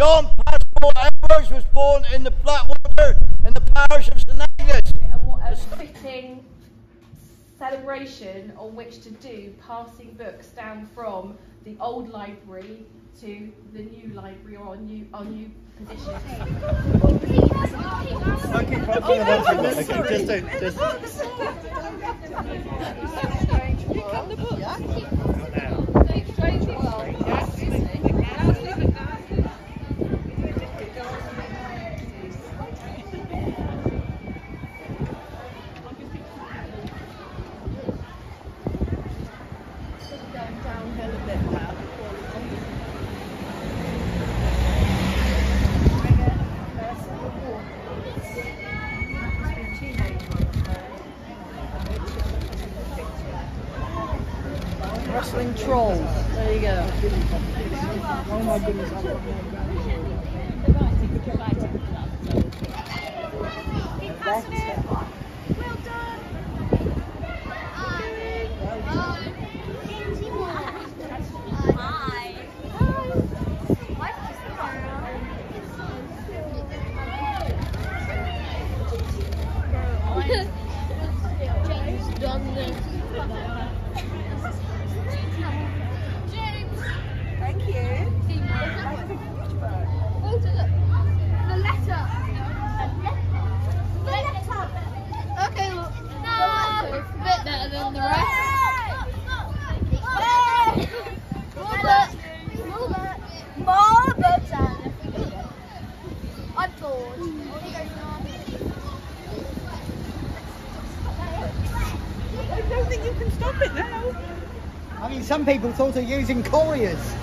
John Passmore Edwards was born in the Blackwater in the parish of St. Agnes. And what a fitting celebration on which to do passing books down from the old library to the new library, or our new position. Wrestling trolls. There you go. Oh my goodness. Well done. Hi. James done this. James! Thank you. The letter. The letter. Okay, look. No. It's a bit better than the rest. More better. I'm bored. I don't think you can stop it now. I mean, some people thought of using couriers.